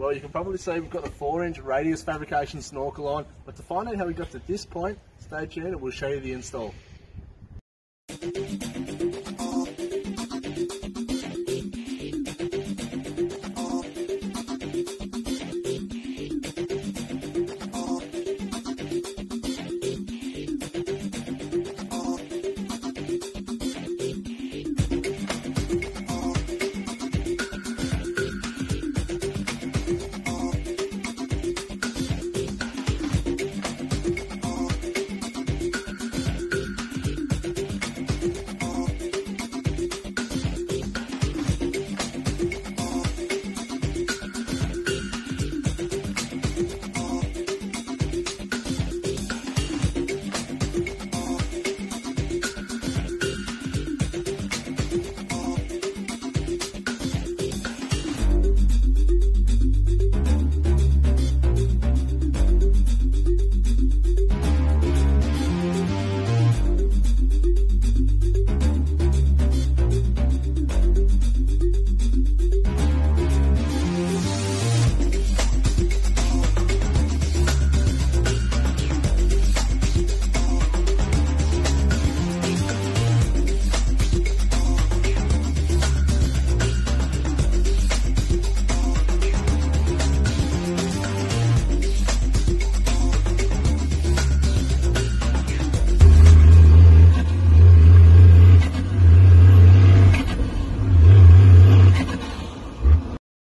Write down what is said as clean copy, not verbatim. Well, you can probably see we've got the 4-inch Radius Fabrication snorkel on, but to find out how we got to this point, stay tuned and we'll show you the install.